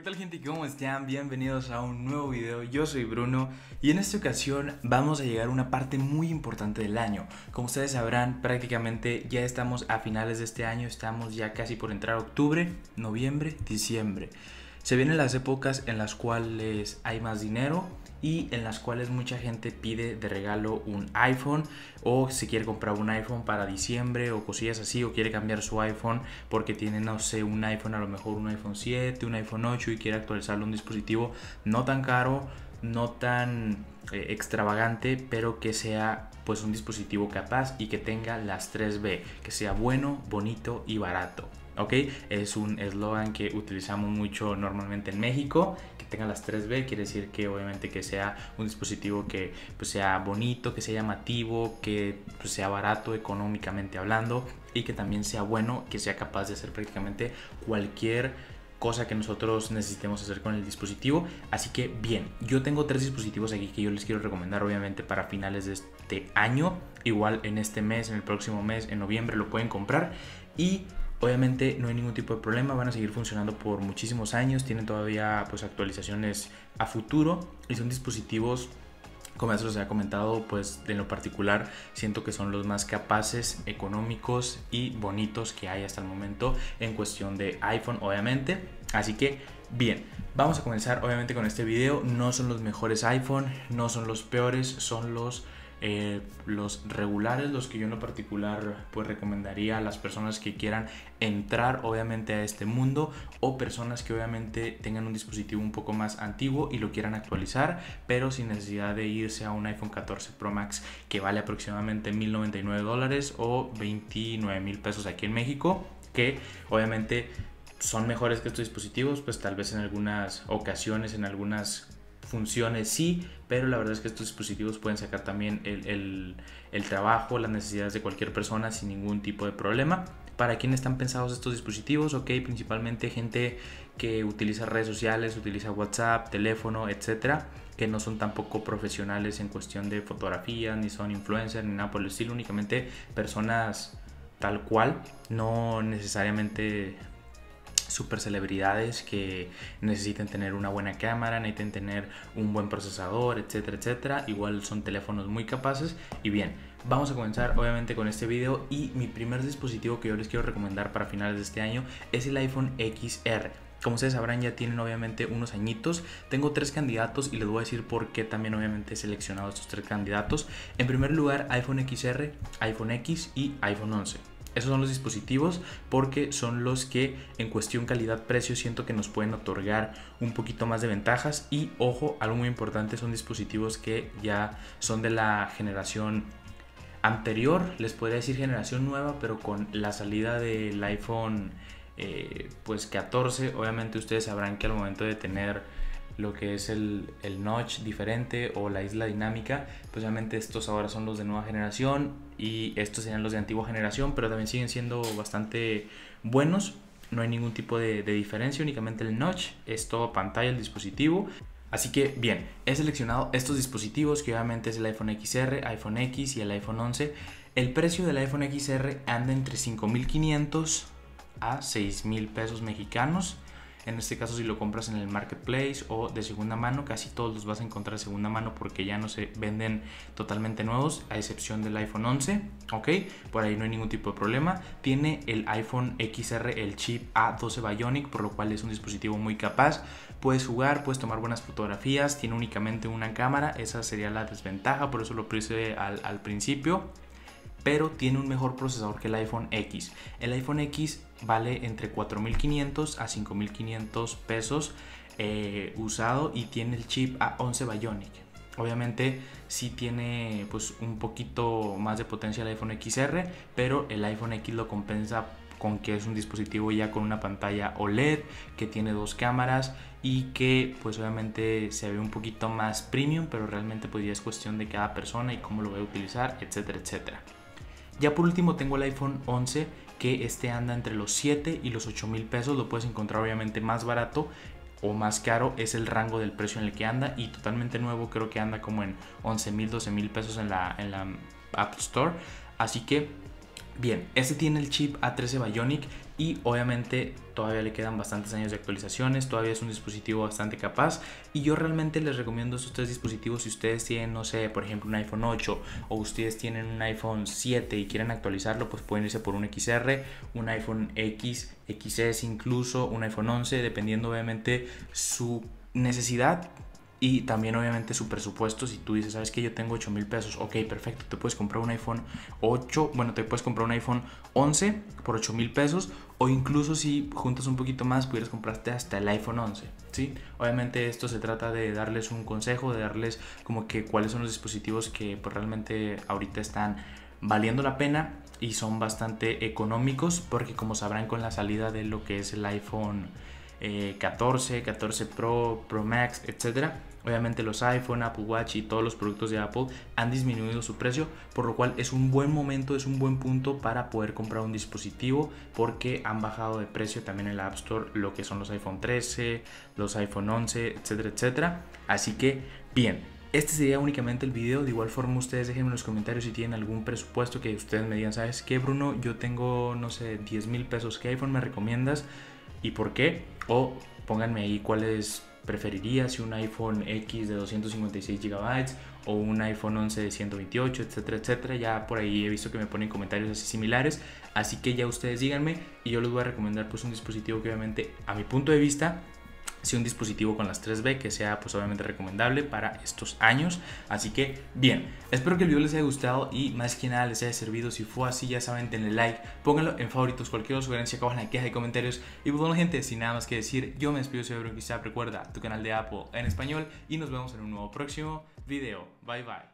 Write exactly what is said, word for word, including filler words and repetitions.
¿Qué tal, gente? ¿Cómo están? Bienvenidos a un nuevo video. Yo soy Bruno y en esta ocasión vamos a llegar a una parte muy importante del año. Como ustedes sabrán, prácticamente ya estamos a finales de este año, estamos ya casi por entrar a octubre, noviembre, diciembre. Se vienen las épocas en las cuales hay más dinero y en las cuales mucha gente pide de regalo un iPhone, o si quiere comprar un iPhone para diciembre o cosillas así, o quiere cambiar su iPhone porque tiene, no sé, un iPhone, a lo mejor un iPhone siete, un iPhone ocho, y quiere actualizarlo a un dispositivo no tan caro, no tan eh, extravagante, pero que sea pues un dispositivo capaz y que tenga las tres B, que sea bueno, bonito y barato. ¿Ok? Es un eslogan que utilizamos mucho normalmente en México. Que tenga las tres B quiere decir que obviamente que sea un dispositivo que pues, sea bonito, que sea llamativo, que pues, sea barato económicamente hablando, y que también sea bueno, que sea capaz de hacer prácticamente cualquier cosa que nosotros necesitemos hacer con el dispositivo. Así que bien, yo tengo tres dispositivos aquí que yo les quiero recomendar obviamente para finales de este año. Igual en este mes, en el próximo mes, en noviembre lo pueden comprar y obviamente no hay ningún tipo de problema, van a seguir funcionando por muchísimos años, tienen todavía pues actualizaciones a futuro y son dispositivos, como ya se los había comentado, pues en lo particular siento que son los más capaces, económicos y bonitos que hay hasta el momento en cuestión de iPhone obviamente. Así que bien, vamos a comenzar obviamente con este video. No son los mejores iPhone, no son los peores, son los Eh, los regulares, los que yo en lo particular pues recomendaría a las personas que quieran entrar obviamente a este mundo, o personas que obviamente tengan un dispositivo un poco más antiguo y lo quieran actualizar, pero sin necesidad de irse a un iPhone catorce Pro Max que vale aproximadamente mil noventa y nueve dólares o veintinueve mil pesos aquí en México, que obviamente son mejores que estos dispositivos, pues tal vez en algunas ocasiones, en algunas funciones sí, pero la verdad es que estos dispositivos pueden sacar también el, el, el trabajo, las necesidades de cualquier persona sin ningún tipo de problema. ¿Para quién están pensados estos dispositivos? Ok, principalmente gente que utiliza redes sociales, utiliza WhatsApp, teléfono, etcétera, que no son tampoco profesionales en cuestión de fotografía, ni son influencers, ni nada por el estilo, únicamente personas tal cual, no necesariamente super celebridades que necesiten tener una buena cámara, necesiten tener un buen procesador, etcétera, etcétera. Igual son teléfonos muy capaces. Y bien, vamos a comenzar obviamente con este video, y mi primer dispositivo que yo les quiero recomendar para finales de este año es el iPhone equis erre. Como ustedes sabrán, ya tienen obviamente unos añitos. Tengo tres candidatos y les voy a decir por qué también obviamente he seleccionado estos tres candidatos. En primer lugar, iPhone equis erre, iPhone equis y iPhone once. Esos son los dispositivos porque son los que en cuestión calidad-precio siento que nos pueden otorgar un poquito más de ventajas. Y ojo, algo muy importante, son dispositivos que ya son de la generación anterior, les podría decir generación nueva, pero con la salida del iPhone eh, pues catorce, obviamente ustedes sabrán que al momento de tener lo que es el, el notch diferente o la isla dinámica, pues obviamente estos ahora son los de nueva generación y estos serían los de antigua generación, pero también siguen siendo bastante buenos, no hay ningún tipo de, de diferencia, únicamente el notch, es todo pantalla el dispositivo. Así que bien, he seleccionado estos dispositivos que obviamente es el iPhone equis erre, iPhone equis y el iPhone once. El precio del iPhone equis erre anda entre cinco mil quinientos a seis mil pesos mexicanos. En este caso, si lo compras en el marketplace o de segunda mano, casi todos los vas a encontrar de segunda mano porque ya no se venden totalmente nuevos, a excepción del iPhone once, ok, por ahí no hay ningún tipo de problema. Tiene el iPhone equis erre el chip A doce Bionic, por lo cual es un dispositivo muy capaz, puedes jugar, puedes tomar buenas fotografías, tiene únicamente una cámara, esa sería la desventaja, por eso lo puse al, al principio, pero tiene un mejor procesador que el iPhone equis. El iPhone equis vale entre cuatro mil quinientos a cinco mil quinientos pesos eh, usado, y tiene el chip A once Bionic. Obviamente sí tiene pues un poquito más de potencia el iPhone equis erre, pero el iPhone equis lo compensa con que es un dispositivo ya con una pantalla O L E D, que tiene dos cámaras y que pues obviamente se ve un poquito más premium, pero realmente pues ya es cuestión de cada persona y cómo lo va a utilizar, etcétera, etcétera. Ya por último tengo el iPhone once, que este anda entre los siete y los ocho mil pesos, lo puedes encontrar obviamente más barato o más caro, es el rango del precio en el que anda, y totalmente nuevo creo que anda como en once mil, doce mil pesos en la, en la App Store. Así que Bien, este tiene el chip A trece Bionic y obviamente todavía le quedan bastantes años de actualizaciones, todavía es un dispositivo bastante capaz y yo realmente les recomiendo estos tres dispositivos si ustedes tienen, no sé, por ejemplo un iPhone ocho o ustedes tienen un iPhone siete y quieren actualizarlo, pues pueden irse por un X R, un iPhone X, X S incluso, un iPhone once, dependiendo obviamente su necesidad. Y también obviamente su presupuesto, si tú dices, sabes que yo tengo ocho mil pesos, ok, perfecto, te puedes comprar un iPhone ocho, bueno, te puedes comprar un iPhone once por ocho mil pesos, o incluso si juntas un poquito más, pudieras comprarte hasta el iPhone once, ¿sí? Obviamente esto se trata de darles un consejo, de darles como que cuáles son los dispositivos que pues, realmente ahorita están valiendo la pena y son bastante económicos, porque como sabrán con la salida de lo que es el iPhone catorce, catorce Pro, Pro Max, etcétera, obviamente los iPhone, Apple Watch y todos los productos de Apple han disminuido su precio, por lo cual es un buen momento, es un buen punto para poder comprar un dispositivo, porque han bajado de precio también en la App Store lo que son los iPhone trece, los iPhone once, etcétera, etcétera. Así que bien. Este sería únicamente el video. De igual forma ustedes déjenme en los comentarios si tienen algún presupuesto que ustedes me digan, ¿sabes qué, Bruno? Yo tengo, no sé, diez mil pesos, ¿qué iPhone me recomiendas? ¿Y por qué? O pónganme ahí cuáles preferiría, si un iPhone X de doscientos cincuenta y seis gigabytes o un iPhone once de ciento veintiocho, etcétera, etcétera. Ya por ahí he visto que me ponen comentarios así similares, así que ya ustedes díganme y yo les voy a recomendar pues un dispositivo que obviamente a mi punto de vista, si un dispositivo con las tres B que sea pues obviamente recomendable para estos años. Así que bien, espero que el video les haya gustado y más que nada les haya servido. Si fue así, ya saben, denle like, pónganlo en favoritos, cualquier sugerencia que hagan en la caja de comentarios. Y pues bueno gente, sin nada más que decir, yo me despido, soy Brokistap, recuerda tu canal de Apple en español y nos vemos en un nuevo próximo video. Bye bye.